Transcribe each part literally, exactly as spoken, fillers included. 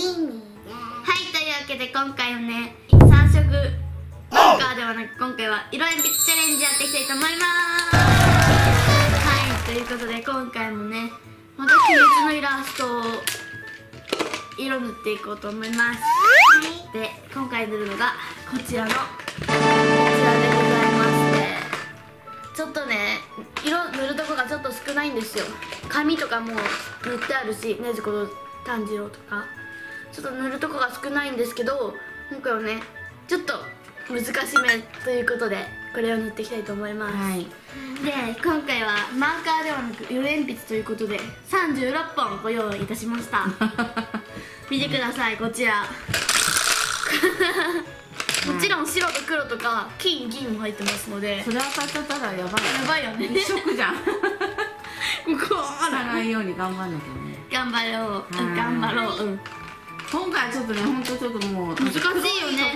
意味です。はい、というわけで今回はね、三色マーカーではなく今回は色鉛筆チャレンジやっていきたいと思います。はい、ということで今回もね、また秘密のイラストを色塗っていこうと思います。で、今回塗るのがこちらのこちらでございまして、ちょっとね、色塗るとこがちょっと少ないんですよ。紙とかもう塗ってあるし、ねじこと炭治郎とかちょっと塗るとこが少ないんですけど、今回はねちょっと難しめということでこれを塗っていきたいと思います、はい、で今回はマーカーではなく色鉛筆ということでさんじゅうろっぽんご用意いたしました見てください、こちらもちろん白と黒とか金銀も入ってますので、それは買っちゃったらやばいやばいよね、一色じゃんここはならないように頑張んなきゃね、頑張ろう頑張ろう、うん、今回はちょっとね、ほんとちょっともう難しいと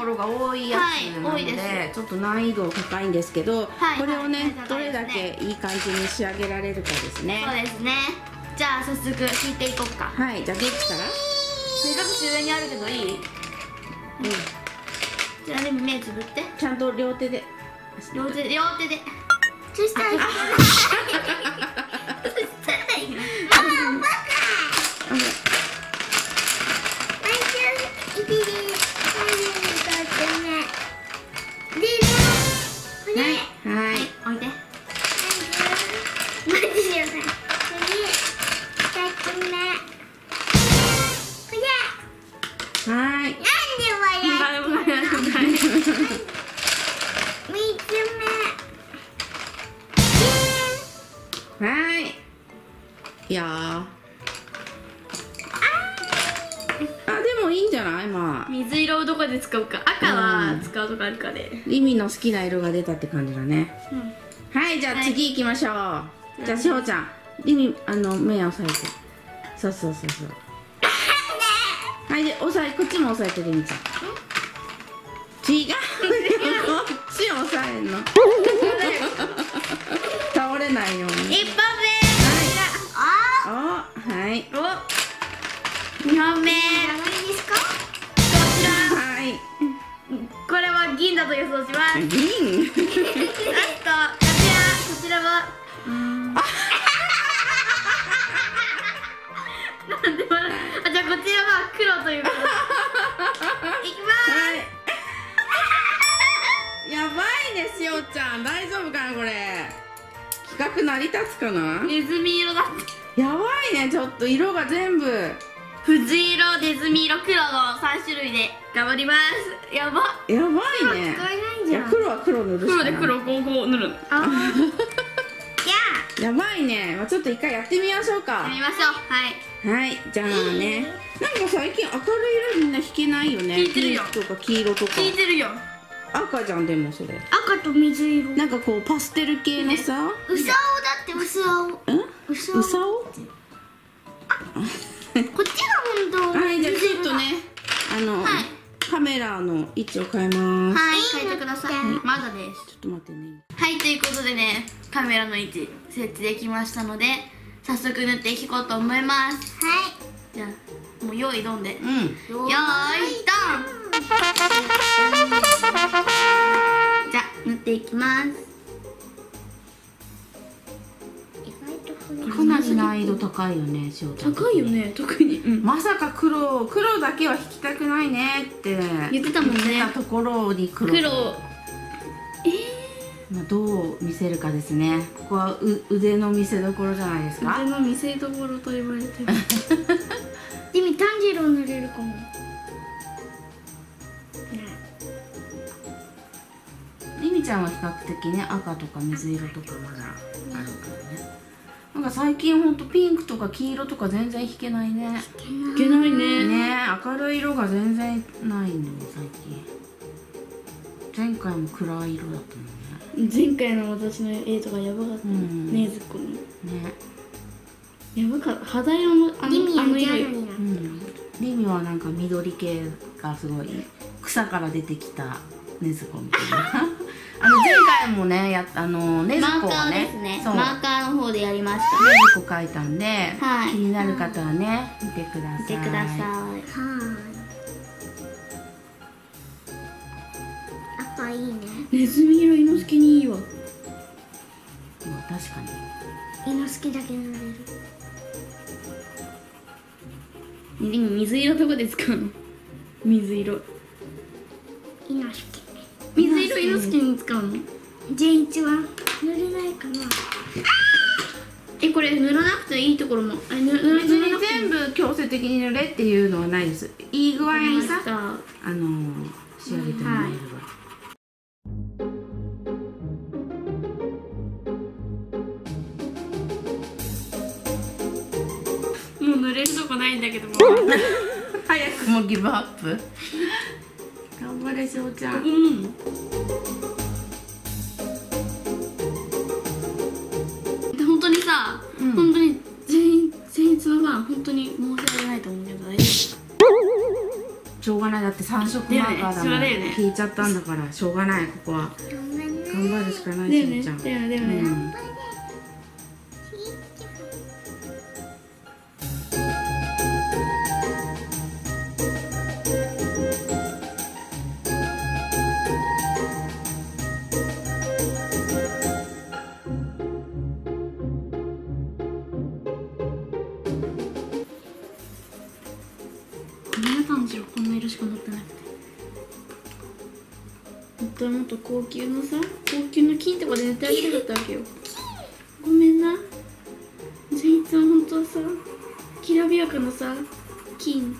ころが多いやつなのでちょっと難易度高いんですけど、これをねどれだけいい感じに仕上げられるかですね。そうですね、じゃあ早速引いていこうか。はい、じゃあどっちから、せっかく上にあるけどいい、うん、じゃあでも目つぶってちゃんと両手で両手で両手でそしたらいいいやー、あでもいいんじゃない、まあ水色をどこで使うか、赤は使うとかあるかで、リミの好きな色が出たって感じだね、うん、はい、じゃあ次行きましょう、はい、じゃあしほちゃん、リミあの目を押さえて、そうそうそうそうはいで押さえ、こっちも押さえて、リミちゃん違うこっち押さえんの倒れないように一発目、お、はい。お、にほんめ。何ですか？こちら。はい。これは銀だと予想します。銀。あとこちら、こちらは。なんで笑う？あ、じゃあこちらは黒ということ。いきます。やばいね、しおちゃん、大丈夫かなこれ。企画成り立つかな？ネズミ色だって。やばいね、ちょっと色が全部藤色、ネズミ色、黒のさん種類で頑張ります。やばやばいね、いや黒は黒塗るしかない、黒で黒ごうごう塗る、あややばいね、まあ、ちょっと一回やってみましょうか、やってみましょう、はいはい、じゃあね、なんか最近明るい色みんな引けないよね、引いてるよ、ピンクとか黄色とか引いてるよ、赤じゃん、でもそれ赤と水色、なんかこうパステル系のさ、うさおだって、うさお、うんうさお、こっちが本当。はい、じゃあちょっとね、あのカメラの位置を変えます。はい、変えてください。まだです。ちょっと待ってね。はい、ということでね、カメラの位置設置できましたので、早速塗っていこうと思います。はい。じゃあもう用意ドンで。うん。用意ドン。じゃあ塗っていきます。かなり難易度高いよね、しおちゃん。高いよね、特に、うん、まさか黒黒だけは引きたくないねって言ってたもんね。言ってたところに黒、黒えー、まあどう見せるかですね。ここはう腕の見せ所じゃないですか。腕の見せ所と言われてるリミ、炭治郎塗れるかも、うん、リミちゃんは比較的ね、赤とか水色とかまだあるからね。なんか最近ほんとピンクとか黄色とか全然引けないね。引けないね。ね、明るい色が全然ないんだよ最近。前回も暗い色だったもんね。前回の私の絵とかやばかったね、ねずっこの。ね。やばかった。肌色のあの色。うん。リミはなんか緑系がすごい草から出てきたねずこみたいな。あの前回もね、やあのねずこをね、マーカーの方でやりました。ねずこ描いたんで、気になる方はね見てください。見てください。いいね。ネズミ色、伊之助にいいわ。まあ確かに伊之助だけ塗れる。でも水色どこで使うの？水色伊之助、水色伊之助に使うの？ ジェイワン は塗れないかな。え、これ塗らなくていいところも、あ、塗らなくても全部強制的に塗れっていうのはないです。いい具合にさ、あのー、仕上げてもらえれば、はい。もう塗れるとこないんだけども早くもギブアップ頑張れしょうちゃん。うん、本当にさ、うん、本当に全員全員つまばん、本当に申し訳ないと思うけど大丈夫。しょうがない、だって三色マーカーだもん、引いちゃったんだからしょうがない。ここは頑張るしかない。しょうちゃんだよね、だよね、うん、こんな色しか持ってなくて、本当はもっと高級のさ、高級の金とかで塗ってあげたかったわけよ。ごめんな、じゃあいつは本当はさ、きらびやかなさ、金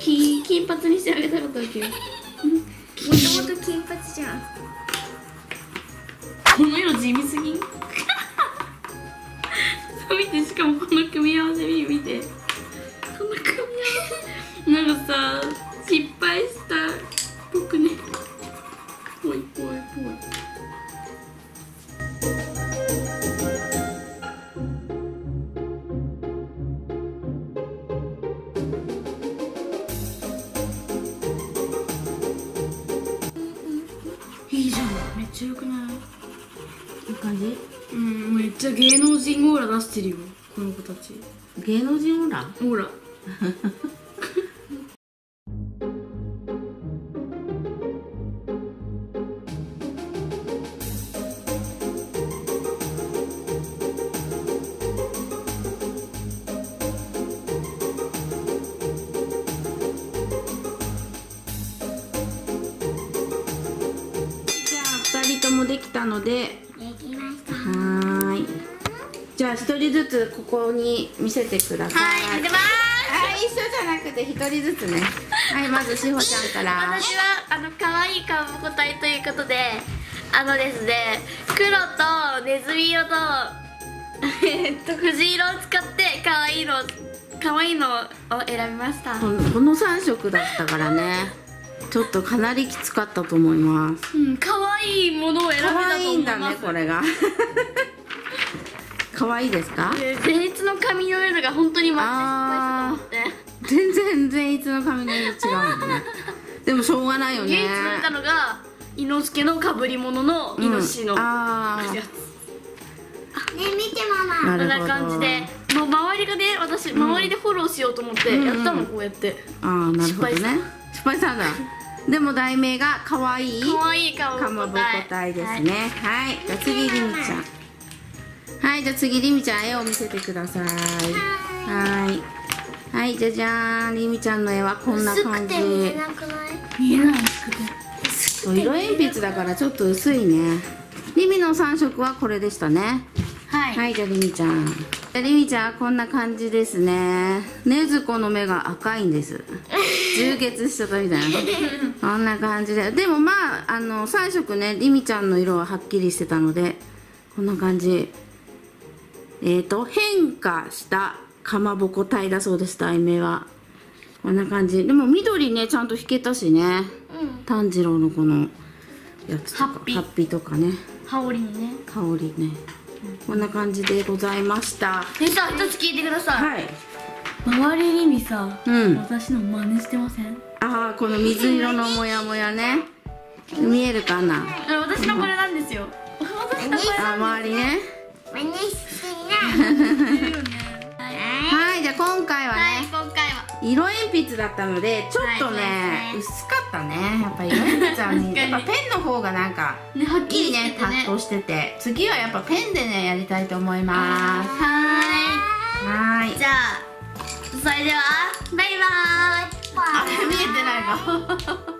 金金髪にしてあげたかったわけよ。もともと金髪じゃん。この色地味すぎん見て、しかもこの組み合わせ見て、なんかさ、失敗した僕ね。ぽいぽいぽい。いいじゃん、めっちゃ良くない？いい感じ？うん、めっちゃ芸能人オーラ出してるよ、この子たち。芸能人オーラ？オーラ。もできたので、はい、じゃあ一人ずつここに見せてください。はい、見せます。はい、一緒じゃなくて一人ずつね。はい、まずしほちゃんから。私はあの可愛いかんぼこ隊ということで、あのですね、黒とネズミ色とえっと藤色を使って可愛いの可愛いのを選びました。この、このさん色だったからねちょっとかなりきつかったと思います。うん、可愛いものを選べたと思います。可愛いんだね、これが。可愛いですか？前日の髪の色が本当にマジで失敗したと思って。全然前日の髪の色違うんだね。でもしょうがないよね。唯一塗ったのが伊之助の被り物のイノシのやつ。ね、見てママ。こんな感じで。もう周りがね、私周りでフォローしようと思ってやったの、こうやって。ああ、なるほどね。失敗したんだ。でも題名が可愛いかまぼこ隊ですね。はい、じゃあ次りみちゃん。はい、じゃあ次りみちゃん、絵を見せてください。はい。はい、じゃじゃーん、りみちゃんの絵はこんな感じ。見えなくない？見えない。色鉛筆だからちょっと薄いね。りみの三色はこれでしたね。はい。はい、じゃありみちゃん。りみちゃんはこんな感じですね。ねずこの目が赤いんです。充血しちゃったみたいな。こんな感じで。でもまあ、あの、さん色ね、りみちゃんの色ははっきりしてたので、こんな感じ。えっと、変化したかまぼこ隊だそうです、題名は。こんな感じ。でも緑ね、ちゃんと引けたしね。うん、炭治郎のこのやつとか、ハッピー、ハッピーとかね。羽織にね。羽織ね。こんな感じでございました。え、さあ、一つ聞いてください。はい。周りにみさ、うん、私の真似してません？ああ、この水色のモヤモヤね。見えるかな？私のこれなんですよ。私のこれ。あ、周りね。真似してない。はい、じゃあ今回はね。はい、今回は。色鉛筆だったので、ちょっとね、薄かった。ったね。やっぱりヨネちゃんにやっぱペンの方がなんかいいね、担当してて、次はやっぱペンでねやりたいと思います。はーい、じゃあそれではバイバーイ。あれ見えてないか。